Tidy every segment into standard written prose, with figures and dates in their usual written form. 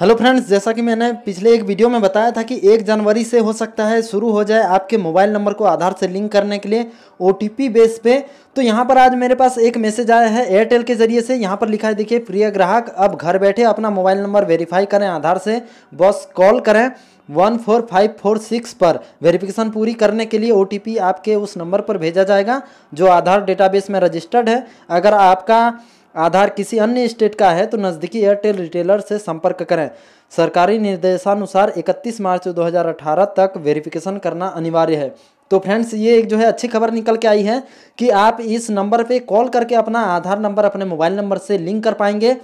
Hello friends, जैसा कि मैंने पिछले एक वीडियो में बताया था कि 1 जनवरी से हो सकता है शुरू हो जाए आपके मोबाइल नंबर को आधार से लिंक करने के लिए OTP बेस पे। तो यहाँ पर आज मेरे पास एक मैसेज आया है एयरटेल के जरिए से। यहाँ पर लिखा है, देखिए, प्रिय ग्राहक अब घर बैठे अपना मोबाइल नंबर वेरीफाई करें आधार से। बस कॉल करें 14546 पर। वेरिफिकेशन पूरी करने के लिए OTP आपके उस नंबर पर भेजा जाएगा जो आधार डेटाबेस में रजिस्टर्ड है। अगर आपका आधार किसी अन्य स्टेट का है तो नज़दीकी एयरटेल रिटेलर से संपर्क करें। सरकारी निर्देशानुसार 31 मार्च 2018 तक वेरिफिकेशन करना अनिवार्य है। तो फ्रेंड्स, ये एक जो है अच्छी खबर निकल के आई है कि आप इस नंबर पे कॉल करके अपना आधार नंबर अपने मोबाइल नंबर से लिंक कर पाएंगे।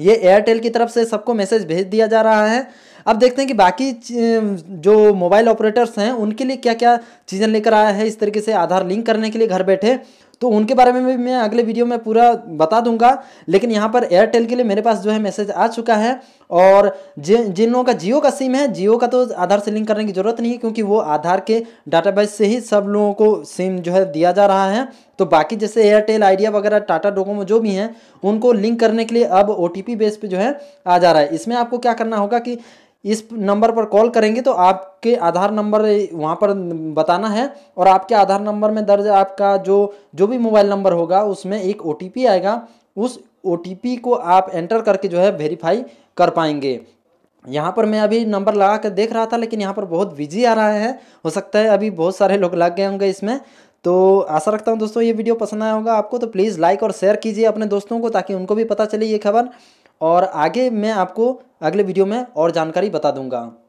ये एयरटेल की तरफ से सबको मैसेज भेज दिया जा रहा है। अब देखते हैं कि बाकी जो मोबाइल ऑपरेटर्स हैं उनके लिए क्या क्या चीज़ें लेकर आया है इस तरीके से आधार लिंक करने के लिए घर बैठे। तो उनके बारे में भी मैं अगले वीडियो में पूरा बता दूंगा। लेकिन यहाँ पर एयरटेल के लिए मेरे पास जो है मैसेज आ चुका है। और जिन लोगों का जियो का सिम है, जियो का तो आधार से लिंक करने की ज़रूरत नहीं है क्योंकि वो आधार के डाटाबेस से ही सब लोगों को सिम जो है दिया जा रहा है। तो बाकी जैसे एयरटेल, आइडिया वगैरह, टाटा डोकोमो जो भी हैं, उनको लिंक करने के लिए अब OTP बेस पर जो है आ जा रहा है। इसमें आपको क्या करना होगा कि इस नंबर पर कॉल करेंगे तो आपके आधार नंबर वहाँ पर बताना है और आपके आधार नंबर में दर्ज आपका जो भी मोबाइल नंबर होगा उसमें एक OTP आएगा। उस OTP को आप एंटर करके जो है वेरीफाई कर पाएंगे। यहाँ पर मैं अभी नंबर लगा कर देख रहा था लेकिन यहाँ पर बहुत बिजी आ रहा है। हो सकता है अभी बहुत सारे लोग लग गए होंगे इसमें। तो आशा रखता हूँ दोस्तों ये वीडियो पसंद आया होगा आपको। तो प्लीज़ लाइक और शेयर कीजिए अपने दोस्तों को ताकि उनको भी पता चले ये खबर। और आगे मैं आपको अगले वीडियो में और जानकारी बता दूंगा।